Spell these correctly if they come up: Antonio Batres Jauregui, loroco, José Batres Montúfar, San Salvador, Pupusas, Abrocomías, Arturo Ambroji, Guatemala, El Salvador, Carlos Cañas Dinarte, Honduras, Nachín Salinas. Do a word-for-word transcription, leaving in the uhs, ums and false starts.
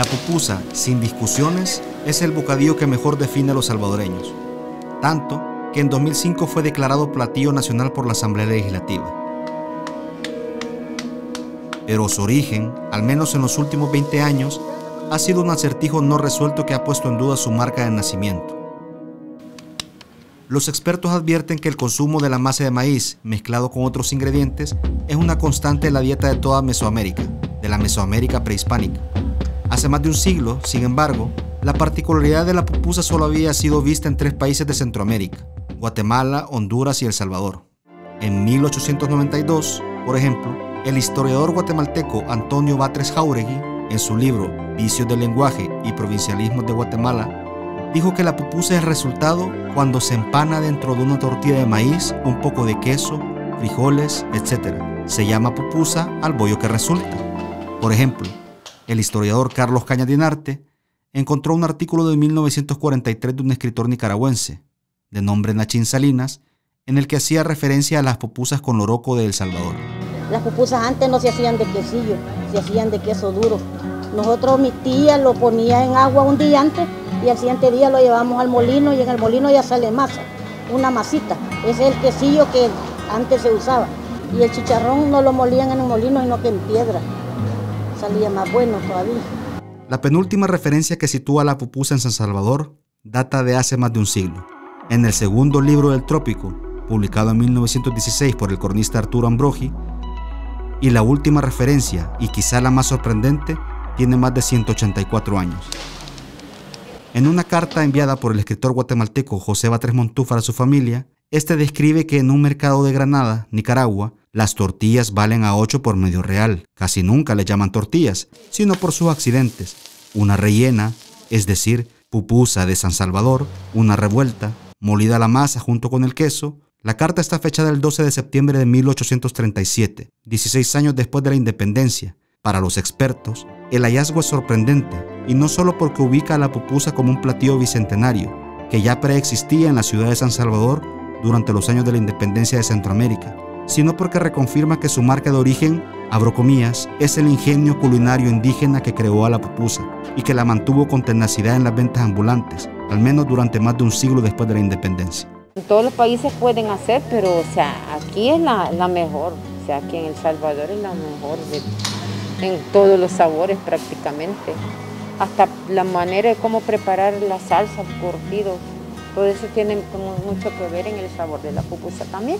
La pupusa, sin discusiones, es el bocadillo que mejor define a los salvadoreños. Tanto que en dos mil cinco fue declarado platillo nacional por la Asamblea Legislativa. Pero su origen, al menos en los últimos veinte años, ha sido un acertijo no resuelto que ha puesto en duda su marca de nacimiento. Los expertos advierten que el consumo de la masa de maíz, mezclado con otros ingredientes, es una constante en la dieta de toda Mesoamérica, de la Mesoamérica prehispánica. Hace más de un siglo, sin embargo, la particularidad de la pupusa solo había sido vista en tres países de Centroamérica: Guatemala, Honduras y El Salvador. En mil ochocientos noventa y dos, por ejemplo, el historiador guatemalteco Antonio Batres Jauregui, en su libro Vicios del lenguaje y provincialismos de Guatemala, dijo que la pupusa es resultado cuando se empana dentro de una tortilla de maíz, un poco de queso, frijoles, etcétera. Se llama pupusa al bollo que resulta. Por ejemplo, el historiador Carlos Cañas Dinarte encontró un artículo de mil novecientos cuarenta y tres de un escritor nicaragüense, de nombre Nachín Salinas, en el que hacía referencia a las pupusas con loroco de El Salvador. Las pupusas antes no se hacían de quesillo, se hacían de queso duro. Nosotros, mi tía lo ponía en agua un día antes y al siguiente día lo llevamos al molino y en el molino ya sale masa, una masita. Ese es el quesillo que antes se usaba. Y el chicharrón no lo molían en el molino sino que en piedra. Salía más bueno todavía. La penúltima referencia que sitúa la pupusa en San Salvador data de hace más de un siglo. En el segundo libro del Trópico, publicado en mil novecientos dieciséis por el cronista Arturo Ambroji, y la última referencia, y quizá la más sorprendente, tiene más de ciento ochenta y cuatro años. En una carta enviada por el escritor guatemalteco José Batres Montúfar a su familia, este describe que en un mercado de Granada, Nicaragua, las tortillas valen a ocho por medio real. Casi nunca le llaman tortillas, sino por sus accidentes. Una rellena, es decir, pupusa de San Salvador, una revuelta, molida la masa junto con el queso. La carta está fechada el doce de septiembre de mil ochocientos treinta y siete, dieciséis años después de la independencia. Para los expertos, el hallazgo es sorprendente, y no solo porque ubica a la pupusa como un platillo bicentenario, que ya preexistía en la ciudad de San Salvador durante los años de la independencia de Centroamérica, sino porque reconfirma que su marca de origen, Abrocomías, es el ingenio culinario indígena que creó a la pupusa y que la mantuvo con tenacidad en las ventas ambulantes, al menos durante más de un siglo después de la independencia. En todos los países pueden hacer, pero o sea, aquí es la, la mejor, o sea, aquí en El Salvador es la mejor, de, en todos los sabores prácticamente, hasta la manera de cómo preparar la salsa, el curtido, todo eso tiene como mucho que ver en el sabor de la pupusa también.